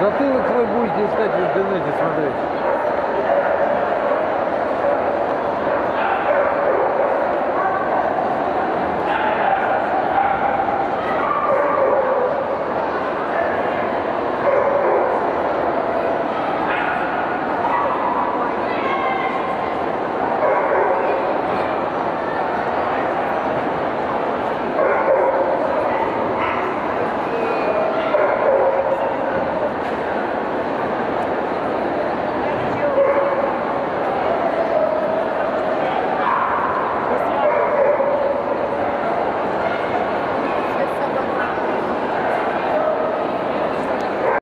Затылок вы будете искать в интернете, смотреть.